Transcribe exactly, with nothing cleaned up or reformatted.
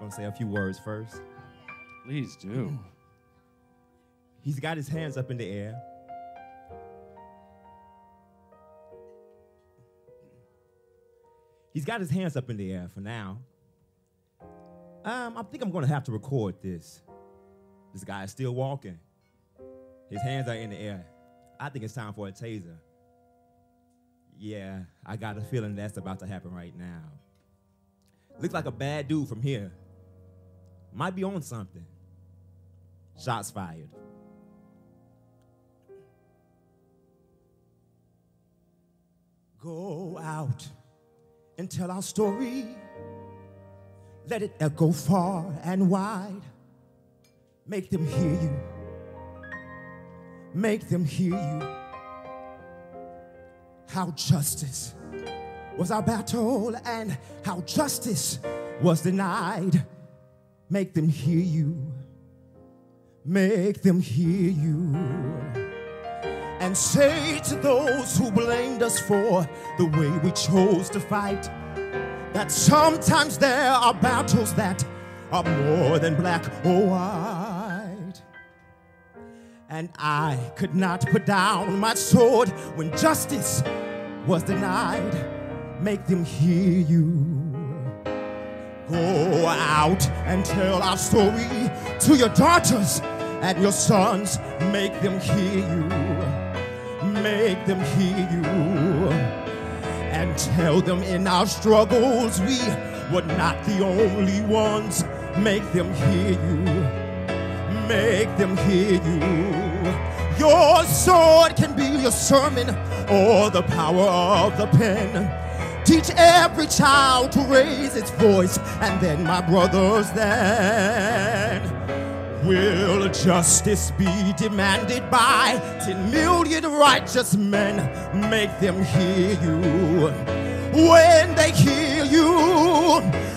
Gonna say a few words first. Please do. He's got his hands up in the air. He's got his hands up in the air for now. Um, I think I'm gonna have to record this. This guy is still walking. His hands are in the air. I think it's time for a taser. Yeah, I got a feeling that's about to happen right now. Looks like a bad dude from here. Might be on something. Shots fired. Go out and tell our story. Let it echo far and wide. Make them hear you. Make them hear you. How justice was our battle and how justice was denied. Make them hear you. Make them hear you. And say to those who blamed us for the way we chose to fight, that sometimes there are battles that are more than black or white. And I could not put down my sword when justice was denied. Make them hear you. Go out and tell our story to your daughters and your sons. Make them hear you. Make them hear you. And tell them in our struggles we were not the only ones. Make them hear you. Make them hear you. Your sword can be your sermon or the power of the pen. Teach every child to raise its voice, and then, my brothers, then will justice be demanded by ten million righteous men? Make them hear you. When they hear you,